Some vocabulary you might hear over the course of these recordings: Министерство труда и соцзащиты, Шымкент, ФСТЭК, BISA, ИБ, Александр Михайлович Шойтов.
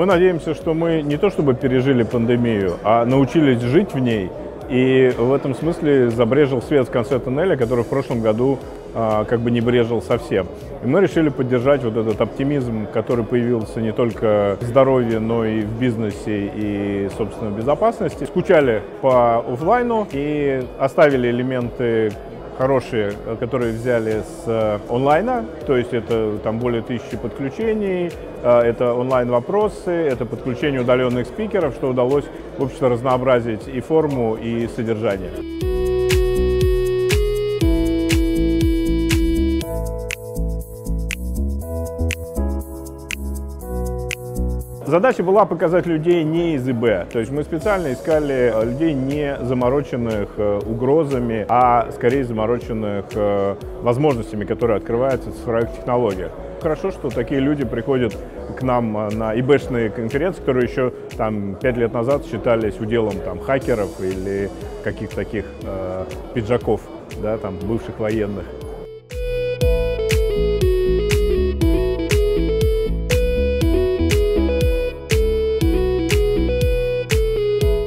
Мы надеемся, что мы не то чтобы пережили пандемию, а научились жить в ней. И в этом смысле забрежил свет в конце тоннеля, который в прошлом году как бы не брежил совсем. И мы решили поддержать вот этот оптимизм, который появился не только в здоровье, но и в бизнесе и, собственно, в безопасности. Скучали по офлайну и оставили элементы хорошие, которые взяли с онлайна, то есть это там более 1000 подключений, это онлайн-вопросы, это подключение удаленных спикеров, что удалось, в общем-то, разнообразить и форму, и содержание. Задача была показать людей не из ИБ, то есть мы специально искали людей, не замороченных угрозами, а скорее замороченных возможностями, которые открываются в цифровых технологиях. Хорошо, что такие люди приходят к нам на ИБшные конференции, которые еще там 5 лет назад считались уделом там хакеров или каких-то таких пиджаков, да, там бывших военных.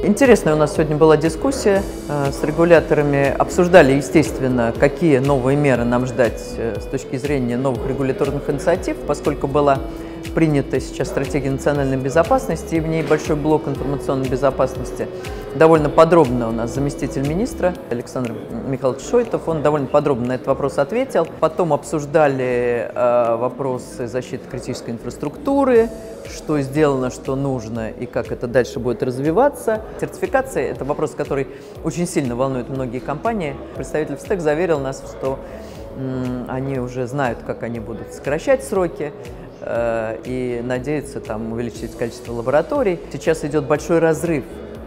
Интересная у нас сегодня была дискуссия с регуляторами. Обсуждали, естественно, какие новые меры нам ждать с точки зрения новых регуляторных инициатив, поскольку была принята сейчас стратегия национальной безопасности, и в ней большой блок информационной безопасности. Довольно подробно у нас заместитель министра Александр Михайлович Шойтов, он довольно подробно на этот вопрос ответил. Потом обсуждали вопросы защиты критической инфраструктуры, что сделано, что нужно и как это дальше будет развиваться. Сертификация – это вопрос, который очень сильно волнует многие компании. Представитель ФСТЭК заверил нас, что они уже знают, как они будут сокращать сроки и надеются там увеличить количество лабораторий. Сейчас идет большой разрыв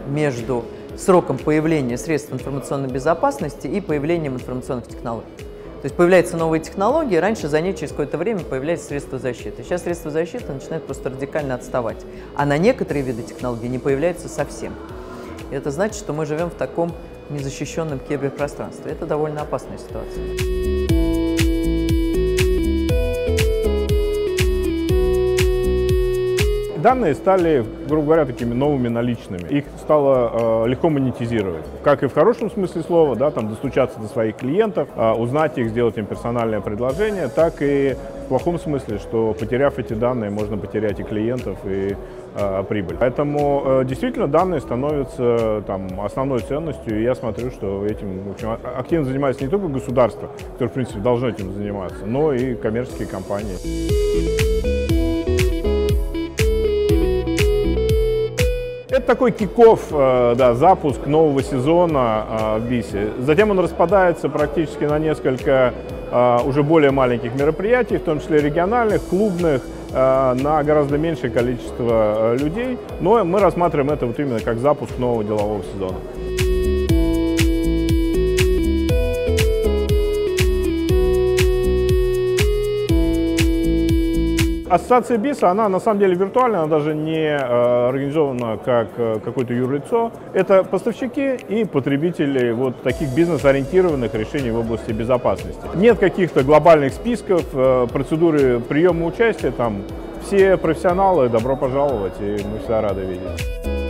между сроком появления средств информационной безопасности и появлением информационных технологий. То есть появляются новые технологии, раньше за ней через какое-то время появляются средства защиты. Сейчас средства защиты начинают просто радикально отставать, а на некоторые виды технологий не появляются совсем. И это значит, что мы живем в таком незащищенном киберпространстве. Это довольно опасная ситуация. Данные стали, грубо говоря, такими новыми наличными. Их стало легко монетизировать. Как и в хорошем смысле слова, да, там достучаться до своих клиентов, узнать их, сделать им персональное предложение, так и в плохом смысле, что потеряв эти данные, можно потерять и клиентов, и прибыль. Поэтому действительно данные становятся там основной ценностью, и я смотрю, что этим, в общем, активно занимается не только государство, которое, в принципе, должно этим заниматься, но и коммерческие компании. Это такой кик-офф, да, запуск нового сезона в BISA. Затем он распадается практически на несколько уже более маленьких мероприятий, в том числе региональных, клубных, на гораздо меньшее количество людей. Но мы рассматриваем это вот именно как запуск нового делового сезона. Ассоциация BISA, она на самом деле виртуальная, она даже не организована как какое-то юрлицо. Это поставщики и потребители вот таких бизнес-ориентированных решений в области безопасности. Нет каких-то глобальных списков, процедуры приема участия, там все профессионалы, добро пожаловать, и мы всегда рады видеть.